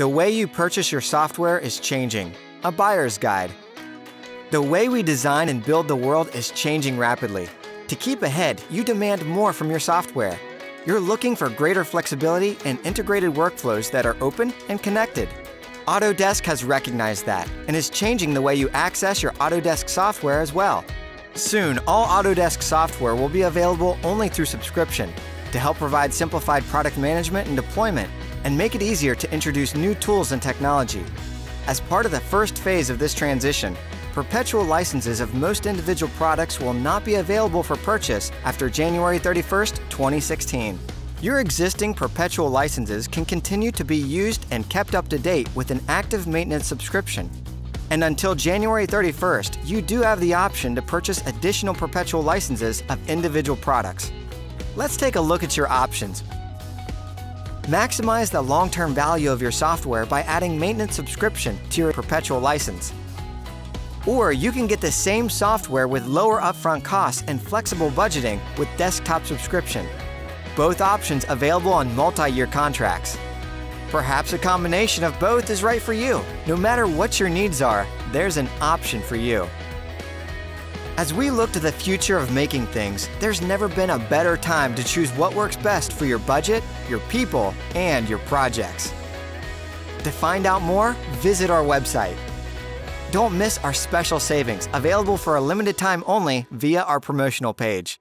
The way you purchase your software is changing. A buyer's guide. The way we design and build the world is changing rapidly. To keep ahead, you demand more from your software. You're looking for greater flexibility and integrated workflows that are open and connected. Autodesk has recognized that and is changing the way you access your Autodesk software as well. Soon, all Autodesk software will be available only through subscription to help provide simplified product management and deployment, and make it easier to introduce new tools and technology. As part of the first phase of this transition, perpetual licenses of most individual products will not be available for purchase after January 31st, 2016. Your existing perpetual licenses can continue to be used and kept up to date with an active maintenance subscription. And until January 31st, you do have the option to purchase additional perpetual licenses of individual products. Let's take a look at your options. Maximize the long-term value of your software by adding maintenance subscription to your perpetual license. Or you can get the same software with lower upfront costs and flexible budgeting with desktop subscription. Both options available on multi-year contracts. Perhaps a combination of both is right for you. No matter what your needs are, there's an option for you. As we look to the future of making things, there's never been a better time to choose what works best for your budget, your people, and your projects. To find out more, visit our website. Don't miss our special savings, available for a limited time only via our promotional page.